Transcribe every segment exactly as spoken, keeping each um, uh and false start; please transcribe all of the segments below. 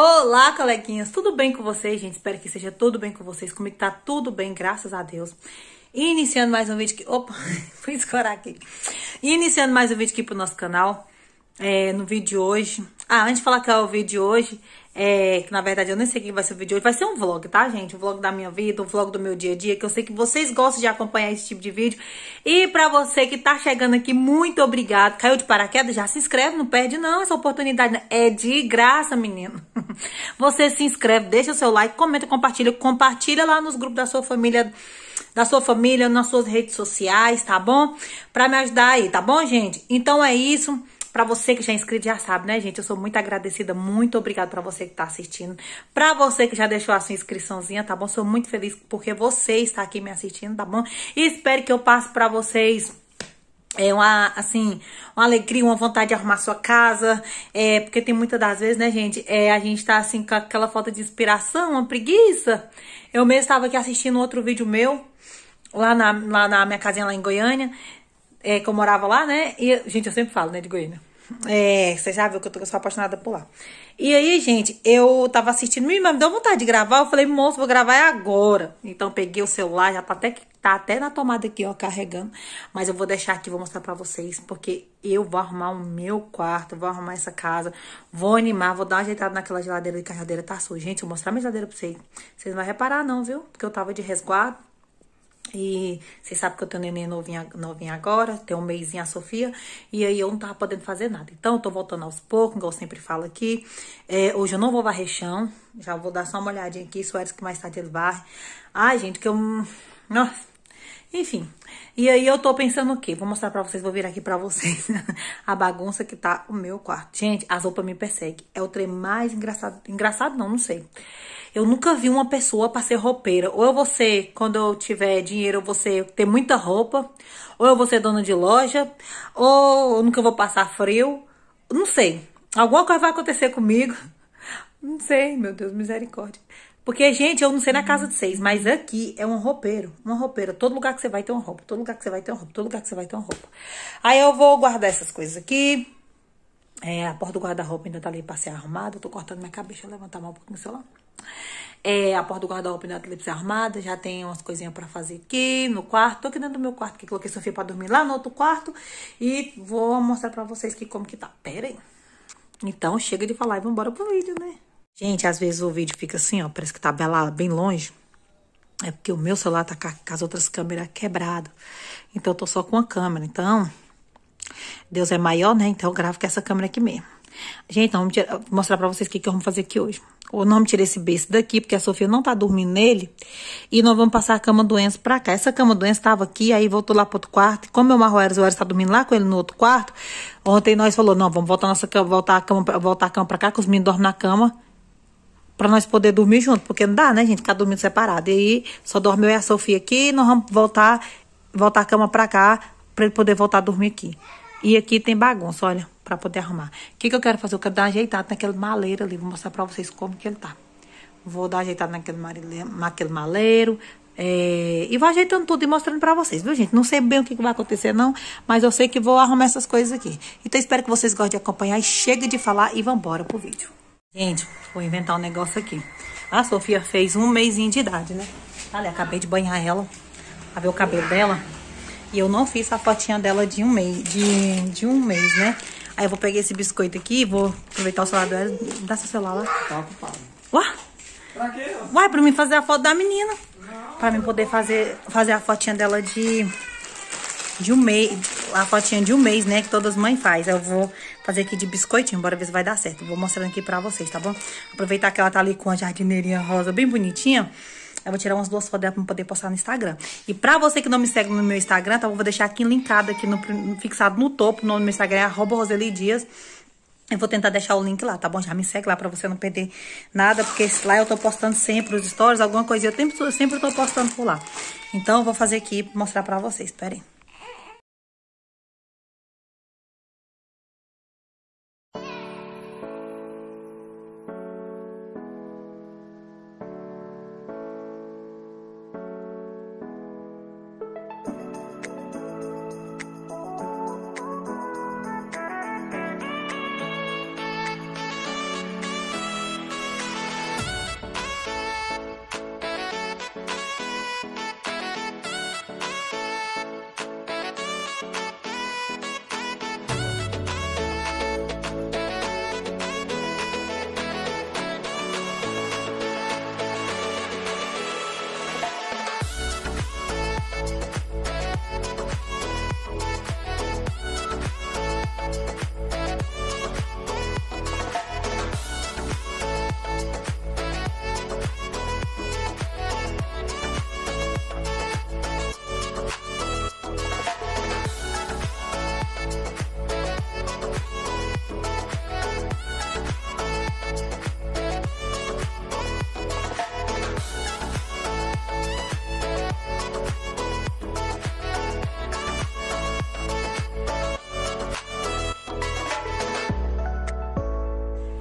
Olá, coleguinhas! Tudo bem com vocês, gente? Espero que seja tudo bem com vocês. Comigo tá tudo bem, graças a Deus. Iniciando mais um vídeo que... Opa! Fui escorar aqui. Iniciando mais um vídeo aqui pro nosso canal. É, no vídeo de hoje... Ah, antes de falar que é o vídeo de hoje... É, que na verdade eu nem sei o que vai ser o vídeo de hoje. Vai ser um vlog, tá, gente? Um vlog da minha vida, um vlog do meu dia a dia, que eu sei que vocês gostam de acompanhar esse tipo de vídeo. E pra você que tá chegando aqui, muito obrigado. Caiu de paraquedas? Já se inscreve, não perde não essa oportunidade, né? É de graça, menino. Você se inscreve, deixa o seu like, comenta, compartilha. Compartilha lá nos grupos da sua família, da sua família, nas suas redes sociais, tá bom? Pra me ajudar aí, tá bom, gente? Então é isso. Pra você que já é inscrito, já sabe, né, gente? Eu sou muito agradecida, muito obrigada pra você que tá assistindo. Pra você que já deixou a sua inscriçãozinha, tá bom? Sou muito feliz porque você está aqui me assistindo, tá bom? E espero que eu passe pra vocês... É uma, assim, uma alegria, uma vontade de arrumar sua casa, é, porque tem muitas das vezes, né, gente, é, a gente tá, assim, com aquela falta de inspiração, uma preguiça. Eu mesmo estava aqui assistindo outro vídeo meu, lá na, lá na minha casinha lá em Goiânia, é, que eu morava lá, né, e, gente, eu sempre falo, né, de Goiânia. É, você já viu que eu tô só apaixonada por lá. E aí, gente, eu tava assistindo, me deu vontade de gravar, eu falei, moço, vou gravar agora. Então, peguei o celular, já tá até, tá até na tomada aqui, ó, carregando. Mas eu vou deixar aqui, vou mostrar pra vocês, porque eu vou arrumar o meu quarto, vou arrumar essa casa, vou animar, vou dar uma ajeitada naquela geladeira, que a geladeira tá suja. Gente, eu vou mostrar minha geladeira pra vocês. Vocês não vão reparar não, viu? Porque eu tava de resguardo. E vocês sabem que eu tenho um neném novinha, novinha agora, tem um mêsinho a Sofia, e aí eu não tava podendo fazer nada. Então, eu tô voltando aos poucos, igual eu sempre falo aqui. É, hoje eu não vou varrer chão, já vou dar só uma olhadinha aqui, Suérez que mais tarde ele varre. Ai, gente, que eu... Nossa! Enfim, e aí eu tô pensando o quê? Vou mostrar pra vocês, vou vir aqui pra vocês a bagunça que tá o meu quarto. Gente, as roupas me perseguem. É o trem mais engraçado... Engraçado não, não sei. Eu nunca vi uma pessoa pra ser roupeira. Ou eu vou ser, quando eu tiver dinheiro, eu vou ser, ter muita roupa. Ou eu vou ser dona de loja. Ou eu nunca vou passar frio. Não sei. Alguma coisa vai acontecer comigo. Não sei, meu Deus, misericórdia. Porque, gente, eu não sei na casa de vocês, mas aqui é um roupeiro, uma roupeira. Todo lugar que você vai ter uma roupa, todo lugar que você vai ter uma roupa, todo lugar que você vai ter uma roupa. Aí eu vou guardar essas coisas aqui. É, a porta do guarda-roupa ainda tá ali pra ser arrumada. Eu tô cortando minha cabeça, deixa eu levantar mal um pouquinho o celular. É, a porta do guarda-roupa ainda tá ali pra ser arrumada. Já tem umas coisinhas pra fazer aqui no quarto. Tô aqui dentro do meu quarto, que coloquei Sofia pra dormir lá no outro quarto. E vou mostrar pra vocês aqui como que tá. Pera aí. Então, chega de falar e vambora pro vídeo, né? Gente, às vezes o vídeo fica assim, ó, parece que tá bem longe. É porque o meu celular tá com as outras câmeras quebradas. Então, eu tô só com uma câmera. Então, Deus é maior, né? Então, eu gravo com essa câmera aqui mesmo. Gente, então, vou mostrar pra vocês o que, que eu vou fazer aqui hoje. Eu não me tirei esse berço daqui, porque a Sofia não tá dormindo nele. E nós vamos passar a cama do Enzo pra cá. Essa cama do Enzo tava aqui, aí voltou lá pro outro quarto. E como eu amarro o Ares, o Ares tá dormindo lá com ele no outro quarto. Ontem nós falou, não, vamos voltar, nossa, voltar, a, cama, voltar a cama pra cá, que os meninos dormem na cama. Pra nós poder dormir junto, porque não dá, né, gente, ficar dormindo separado. E aí, só dorme eu e a Sofia aqui, e nós vamos voltar, voltar a cama pra cá, pra ele poder voltar a dormir aqui. E aqui tem bagunça, olha, pra poder arrumar. O que que eu quero fazer? Eu quero dar uma ajeitada naquele maleiro ali, vou mostrar pra vocês como que ele tá. Vou dar ajeitada naquele, naquele maleiro, é, e vou ajeitando tudo e mostrando pra vocês, viu, gente? Não sei bem o que que vai acontecer, não, mas eu sei que vou arrumar essas coisas aqui. Então, espero que vocês gostem de acompanhar, e chega de falar e vambora pro vídeo. Gente, vou inventar um negócio aqui. A Sofia fez um mêsinho de idade, né? Olha, acabei de banhar ela, pra ver o cabelo dela. E eu não fiz a fotinha dela de um mês, de, de um mês, né? Aí eu vou pegar esse biscoito aqui, vou aproveitar o celular dela. Dá seu celular lá. Tá ocupado. Ué? Pra quê? Ué, pra mim fazer a foto da menina. Não, pra mim poder fazer, fazer a fotinha dela de... De um mês, a fotinha de um mês, né? Que todas as mães fazem. Eu vou fazer aqui de biscoitinho, bora ver se vai dar certo. Vou mostrando aqui pra vocês, tá bom? Aproveitar que ela tá ali com a jardineirinha rosa bem bonitinha. Eu vou tirar umas duas fotos dela pra poder postar no Instagram. E pra você que não me segue no meu Instagram, tá? Eu vou deixar aqui linkado, aqui no, fixado no topo. O nome do meu Instagram é arroba Roseli Dias. Eu vou tentar deixar o link lá, tá bom? Já me segue lá pra você não perder nada. Porque lá eu tô postando sempre os stories, alguma coisa. Eu sempre, eu sempre tô postando por lá. Então eu vou fazer aqui pra mostrar pra vocês. Pera aí.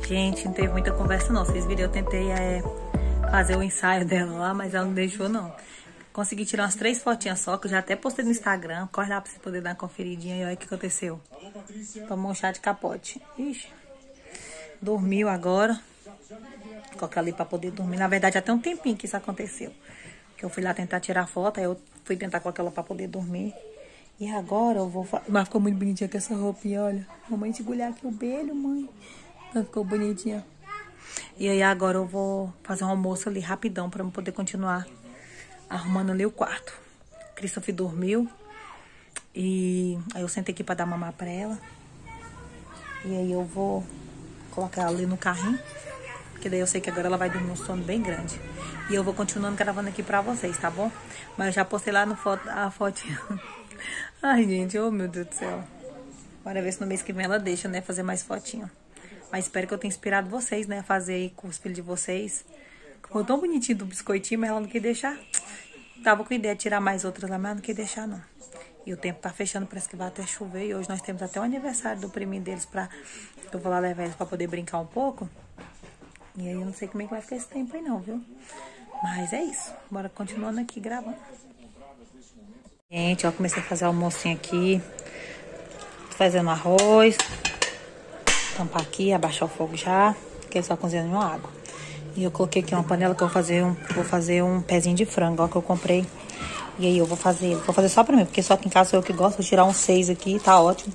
Gente, não teve muita conversa não. Vocês viram, eu tentei é, fazer o ensaio dela lá, mas ela não deixou não. Consegui tirar umas três fotinhas só, que eu já até postei no Instagram. Corre lá pra você poder dar uma conferidinha e olha o que aconteceu. Tomou um chá de capote. Ixi. Dormiu agora. Coloquei ali pra poder dormir. Na verdade, já tem um tempinho que isso aconteceu. Que eu fui lá tentar tirar foto, aí eu fui tentar colocar ela pra poder dormir. E agora eu vou... Mas ficou muito bonitinha com essa roupinha, olha. Mamãe segurou aqui o beijo, mãe. Então ficou bonitinha. E aí agora eu vou fazer um almoço ali rapidão pra eu poder continuar arrumando ali o quarto. Christopher dormiu. E aí eu sentei aqui pra dar mamar pra ela. E aí eu vou colocar ela ali no carrinho. Porque daí eu sei que agora ela vai dormir um sono bem grande. E eu vou continuando gravando aqui pra vocês, tá bom? Mas eu já postei lá no foto, a fotinha. Ai, gente, oh meu Deus do céu. Bora ver se no mês que vem ela deixa, né? Fazer mais fotinho. Mas espero que eu tenha inspirado vocês, né? Fazer aí com os filhos de vocês. Ficou tão bonitinho do biscoitinho, mas ela não quer deixar. Tava com ideia de tirar mais outras lá, mas não quer deixar, não. E o tempo tá fechando, parece que vai até chover. E hoje nós temos até o aniversário do priminho deles pra... Eu vou lá levar eles pra poder brincar um pouco. E aí eu não sei como é que vai ficar esse tempo aí, não, viu? Mas é isso. Bora continuando aqui gravando. Gente, ó, comecei a fazer o almocinho aqui. Tô fazendo arroz. Tampar aqui, abaixar o fogo já. Porque ele só cozinhando uma água. E eu coloquei aqui uma panela que eu vou fazer um, vou fazer um pezinho de frango, ó, que eu comprei. E aí eu vou fazer, vou fazer só pra mim, porque só aqui em casa sou eu que gosto. Vou tirar uns seis aqui, tá ótimo.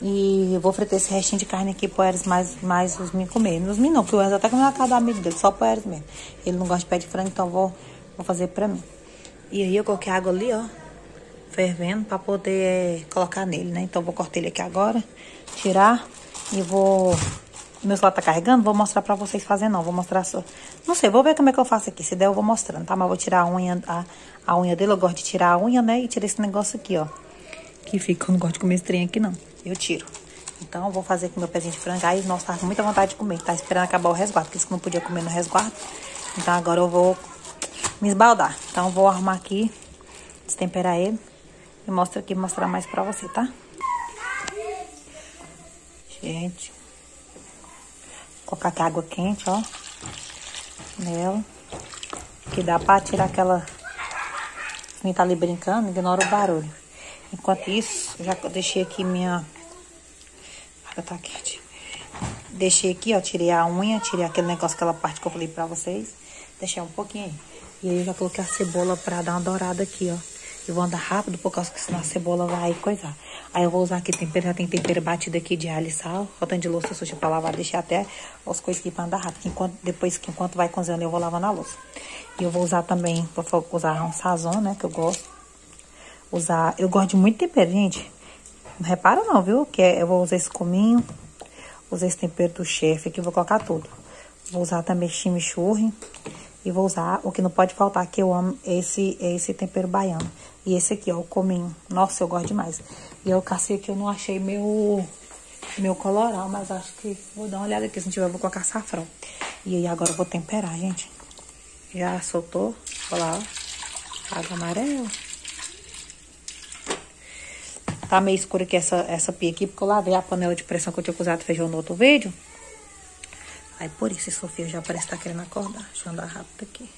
E eu vou fritar esse restinho de carne aqui pro Ares mais, mais os meninos comerem. Os meninos não, porque o Enzo até comeu na casa da amiga dele, só pro Ares mesmo. Ele não gosta de pé de frango, então vou, vou fazer pra mim. E aí eu coloquei a água ali, ó, fervendo pra poder colocar nele, né? Então eu vou cortar ele aqui agora, tirar e vou... Meu celular tá carregando, vou mostrar pra vocês fazer não, vou mostrar só... Não sei, vou ver como é que eu faço aqui, se der eu vou mostrando, tá? Mas eu vou tirar a unha, a, a unha dele, eu gosto de tirar a unha, né? E tirar esse negócio aqui, ó, que fica, eu não gosto de comer esse trem aqui não, eu tiro. Então eu vou fazer com meu pezinho de frango, aí nós tá com muita vontade de comer, tá esperando acabar o resguardo, porque isso que não podia comer no resguardo. Então agora eu vou me esbaldar, então eu vou arrumar aqui, destemperar ele. E mostro aqui, mostrar mais pra você, tá? Gente. Vou colocar aqui a água quente, ó. Nela. Que dá pra tirar aquela... Quem tá ali brincando, ignora o barulho. Enquanto isso, já deixei aqui minha... A água tá quente. Deixei aqui, ó. Tirei a unha, tirei aquele negócio, aquela parte que eu falei pra vocês. Deixei um pouquinho aí. E aí eu já coloquei a cebola pra dar uma dourada aqui, ó. Eu vou andar rápido, por causa que senão a cebola vai coisar. Aí eu vou usar aqui tempero, já tem tempero batido aqui de alho e sal. Faltando de louça suja pra lavar, deixei até as coisas aqui pra andar rápido. Enquanto, depois que enquanto vai cozinhando, eu vou lavando a louça. E eu vou usar também, vou usar um sazon, né, que eu gosto. Usar, eu gosto de muito tempero, gente. Não repara não, viu? Que é, eu vou usar esse cominho, usar esse tempero do chefe aqui, vou colocar tudo. Vou usar também chimichurri. E vou usar, o que não pode faltar, que eu amo, esse, esse tempero baiano. E esse aqui, ó, o cominho. Nossa, eu gosto demais. E eu cacei que eu não achei meu, meu colorau, mas acho que vou dar uma olhada aqui. Se não tiver, eu vou colocar açafrão. E aí agora eu vou temperar, gente. Já soltou. Olha lá, ó. Água amarela. Tá meio escuro aqui essa, essa pia aqui, porque eu lavei a panela de pressão que eu tinha usado feijão no outro vídeo. Aí por isso, Sofia já parece que tá querendo acordar. Deixa eu andar rápido aqui.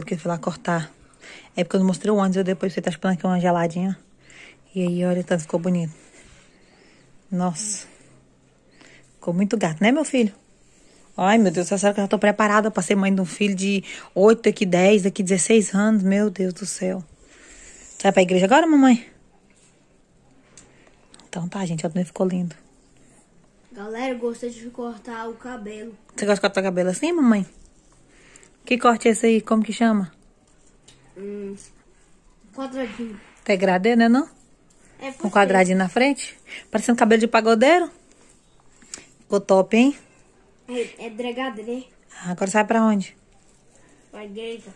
cabelo que eu fui lá cortar. É porque eu não mostrei o antes, eu depois você tá esperando aqui uma geladinha. E aí, olha, tanto ficou bonito. Nossa. Ficou muito gato, né, meu filho? Ai, meu Deus, será que eu já tô preparada pra ser mãe de um filho de oito, daqui dez, daqui dezesseis anos? Meu Deus do céu. Sai pra igreja agora, mamãe? Então tá, gente, olha, ficou lindo. Galera, eu gostei de cortar o cabelo. Você gosta de cortar o cabelo assim, mamãe? Que corte é esse aí? Como que chama? Hum, quadradinho. Degradê, né, não? É, com um quadradinho na frente. Parecendo cabelo de pagodeiro. Ficou top, hein? É, é degradê. Ah, agora sai pra onde? Pra igreja.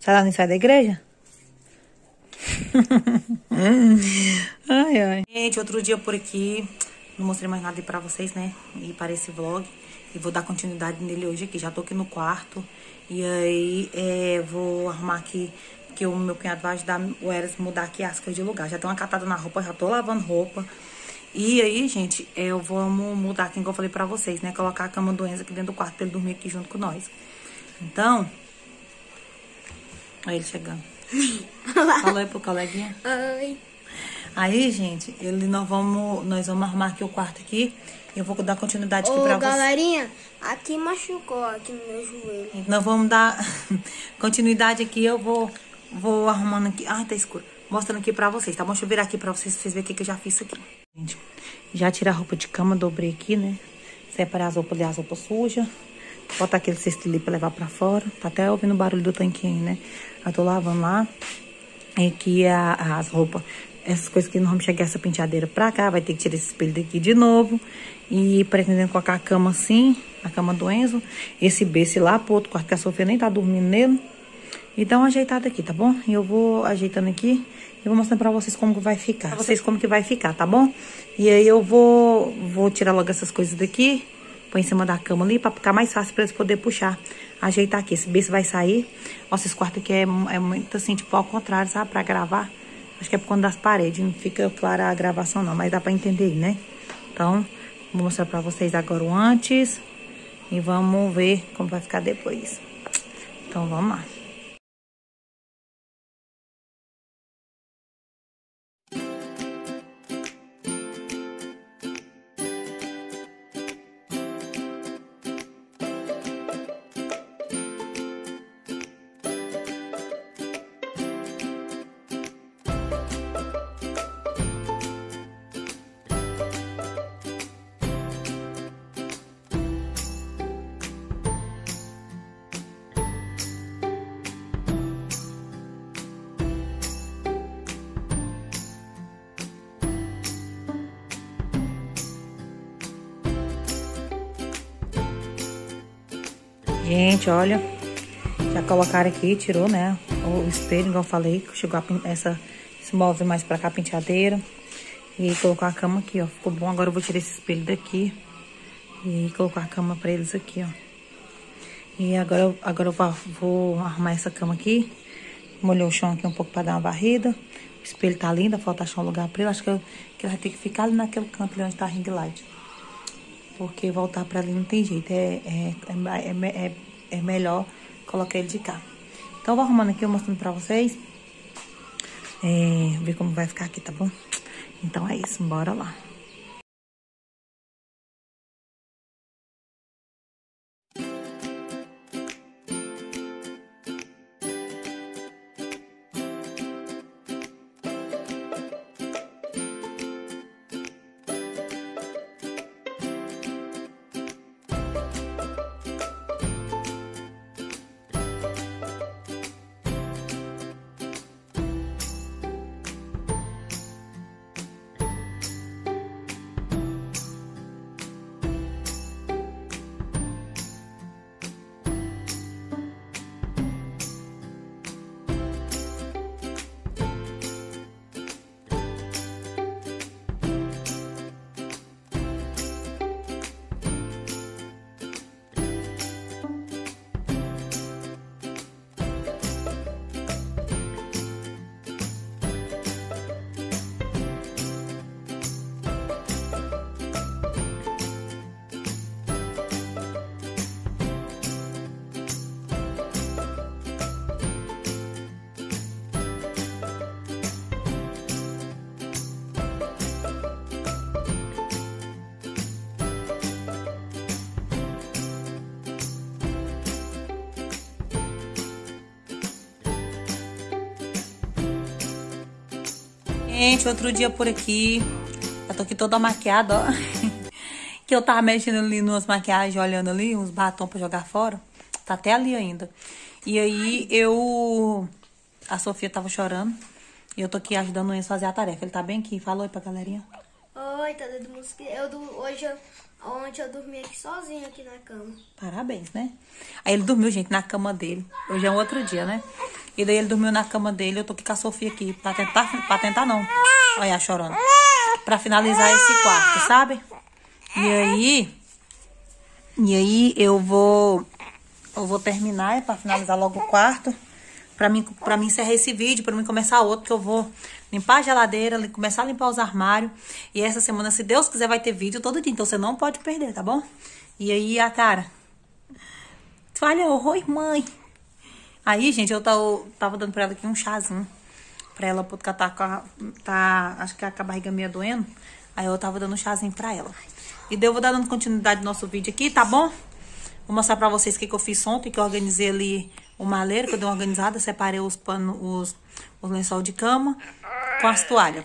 Sai lá, não sai da igreja? Ai, ai. Gente, outro dia por aqui. Não mostrei mais nada pra vocês, né? E para esse vlog. E vou dar continuidade nele hoje aqui. Já tô aqui no quarto. E aí, é, vou arrumar aqui, que o meu cunhado vai ajudar o Ares mudar aqui as coisas de lugar. Já tem uma catada na roupa, já tô lavando roupa. E aí, gente, é, eu vou mudar aqui, como eu falei pra vocês, né? Colocar a cama do Enzo aqui dentro do quarto pra ele dormir aqui junto com nós. Então... Olha ele chegando. Fala aí pro coleguinha. Oi. Aí, gente, ele, nós, vamos, nós vamos arrumar aqui o quarto aqui. E eu vou dar continuidade aqui. Ô, pra galerinha, vocês. Galerinha, aqui machucou aqui no meu joelho. Nós vamos dar continuidade aqui. Eu vou, vou arrumando aqui. Ai, tá escuro. Mostrando aqui pra vocês, tá bom? Deixa eu virar aqui pra vocês, vocês verem o que, que eu já fiz aqui. Gente, já tirei a roupa de cama, dobrei aqui, né? Separei as roupas ali, as roupas sujas. Botar aquele cesto ali pra levar pra fora. Tá até ouvindo o barulho do tanquinho, né? Eu tô lavando lá. E aqui a, a, as roupas... Essas coisas que nós vamos chegar essa penteadeira pra cá. Vai ter que tirar esse espelho daqui de novo. E pretendendo colocar a cama assim. A cama do Enzo. Esse berço lá pro outro quarto que a Sofia nem tá dormindo nele. E dá uma ajeitada aqui, tá bom? E eu vou ajeitando aqui. E vou mostrando pra vocês como que vai ficar. Pra vocês como que vai ficar, tá bom? E aí eu vou, vou tirar logo essas coisas daqui. Põe em cima da cama ali. Pra ficar mais fácil pra eles poderem puxar. Ajeitar aqui. Esse berço vai sair. Nossa, esse quarto aqui é, é muito assim, tipo ao contrário, sabe? Pra gravar. Acho que é por conta das paredes, não fica clara a gravação não, mas dá pra entender, né? Então, vou mostrar pra vocês agora o antes e vamos ver como vai ficar depois. Então, vamos lá. Gente, olha, já colocaram aqui, tirou, né, o espelho, igual eu falei, chegou a, essa, se move mais pra cá a penteadeira, e aí colocou a cama aqui, ó, ficou bom, agora eu vou tirar esse espelho daqui, e aí colocou a cama pra eles aqui, ó, e agora, agora eu vou arrumar essa cama aqui, molhou o chão aqui um pouco pra dar uma varrida, o espelho tá lindo, falta achar um lugar pra ele, acho que, eu, que ele vai ter que ficar ali naquele canto ali onde tá a ring light. Porque voltar pra ali não tem jeito. É, é, é, é, é melhor colocar ele de cá. Então, eu vou arrumando aqui, eu mostrando pra vocês. É, ver como vai ficar aqui, tá bom? Então, é isso. Bora lá. gente, outro dia por aqui. Eu tô aqui toda maquiada, ó. Que eu tava mexendo ali nas maquiagens, olhando ali, uns batons pra jogar fora. Tá até ali ainda. E aí eu... A Sofia tava chorando. E eu tô aqui ajudando o Enzo a fazer a tarefa. Ele tá bem aqui? Fala oi pra galerinha. Oi, tá dando música. Eu do... Hoje eu... Ontem eu dormi aqui sozinha aqui na cama. Parabéns, né? Aí ele dormiu, gente, na cama dele. Hoje é um outro dia, né? E daí ele dormiu na cama dele. Eu tô aqui com a Sofia aqui. Pra tentar... Pra tentar não. Olha, chorando. Pra finalizar esse quarto, sabe? E aí... E aí eu vou... Eu vou terminar pra finalizar logo o quarto. Pra mim, pra mim encerrar esse vídeo, pra mim começar outro, que eu vou limpar a geladeira, começar a limpar os armários. E essa semana, se Deus quiser, vai ter vídeo todo dia. Então você não pode perder, tá bom? E aí, a cara... Olha, oi, mãe. Aí, gente, eu tava, tava dando pra ela aqui um chazinho. Pra ela, porque ela tá com a... Tá, acho que a barriga meio doendo. Aí eu tava dando um chazinho pra ela. E daí eu vou dar dando continuidade no nosso vídeo aqui, tá bom? Vou mostrar pra vocês o que, que eu fiz ontem, que eu organizei ali o maleiro, que eu dei uma organizada, separei os panos, os, os lençol de cama com as toalhas.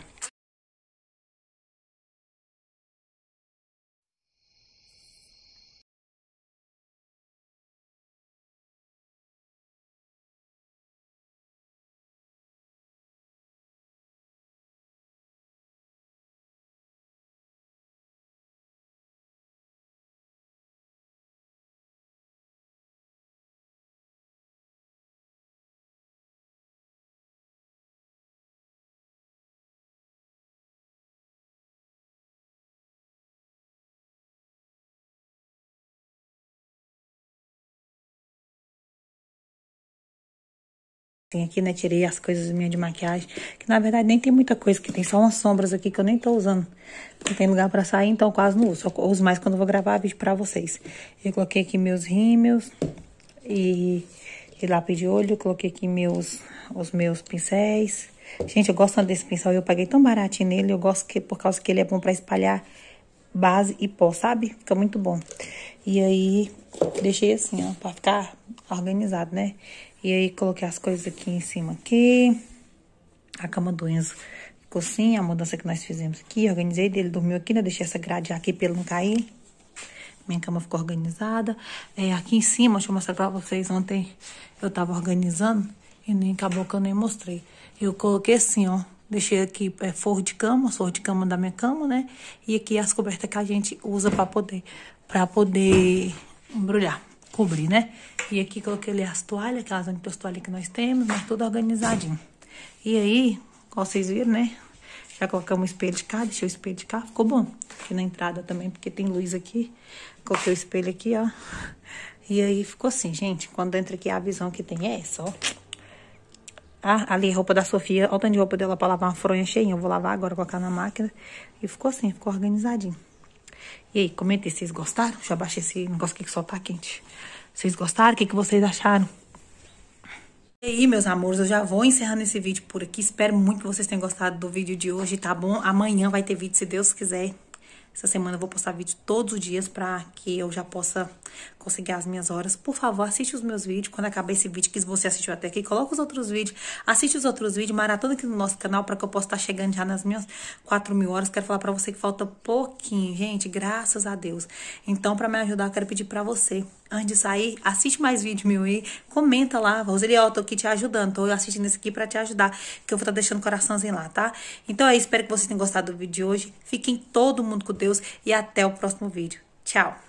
Tem aqui, né, tirei as coisas minhas de maquiagem, que na verdade nem tem muita coisa, que tem só umas sombras aqui que eu nem tô usando. Não tem lugar pra sair, então quase não uso, só uso mais quando eu vou gravar vídeo pra vocês. Eu coloquei aqui meus rímels e, e lápis de olho, coloquei aqui meus, os meus pincéis. Gente, eu gosto tanto desse pincel, eu paguei tão baratinho nele, eu gosto que, por causa que ele é bom pra espalhar base e pó, sabe? Fica muito bom. E aí, deixei assim, ó, pra ficar organizado, né? E aí, coloquei as coisas aqui em cima aqui. A cama do Enzo ficou assim, a mudança que nós fizemos aqui. Organizei dele, dormiu aqui, né? Deixei essa grade aqui pra ele não cair. Minha cama ficou organizada. É, aqui em cima, deixa eu mostrar pra vocês. Ontem eu tava organizando e nem acabou que eu nem mostrei. Eu coloquei assim, ó. Deixei aqui é, forro de cama, forro de cama da minha cama, né? E aqui as cobertas que a gente usa pra poder, pra poder embrulhar, cobrir, né? E aqui coloquei ali as toalhas, aquelas únicas toalhas que nós temos, mas tudo organizadinho. E aí, como vocês viram, né? Já colocamos o espelho de cá, deixei o espelho de cá, ficou bom. Aqui na entrada também, porque tem luz aqui. Coloquei o espelho aqui, ó. E aí ficou assim, gente. Quando entra aqui, a visão que tem é essa, ó. Ah, ali a roupa da Sofia, olha o tanto de roupa dela pra lavar, uma fronha cheinha. Eu vou lavar agora, colocar na máquina. E ficou assim, ficou organizadinho. E aí, comentem se vocês gostaram. Deixa eu abaixar esse negócio aqui que só tá quente. Vocês gostaram? O que, que vocês acharam? E aí, meus amores, eu já vou encerrando esse vídeo por aqui. Espero muito que vocês tenham gostado do vídeo de hoje, tá bom? Amanhã vai ter vídeo, se Deus quiser. Essa semana eu vou postar vídeo todos os dias pra que eu já possa conseguir as minhas horas. Por favor, assiste os meus vídeos. Quando acabar esse vídeo que você assistiu até aqui, coloca os outros vídeos. Assiste os outros vídeos, maratona aqui no nosso canal pra que eu possa estar chegando já nas minhas quatro mil horas. Quero falar pra você que falta pouquinho, gente. Graças a Deus. Então, pra me ajudar, eu quero pedir pra você. Antes de sair, assiste mais vídeos meu aí. Comenta lá. Roseli, ó, tô aqui te ajudando. Tô assistindo esse aqui pra te ajudar. Que eu vou estar deixando o coraçãozinho lá, tá? Então é isso. Espero que vocês tenham gostado do vídeo de hoje. Fiquem todo mundo com Deus e até o próximo vídeo. Tchau!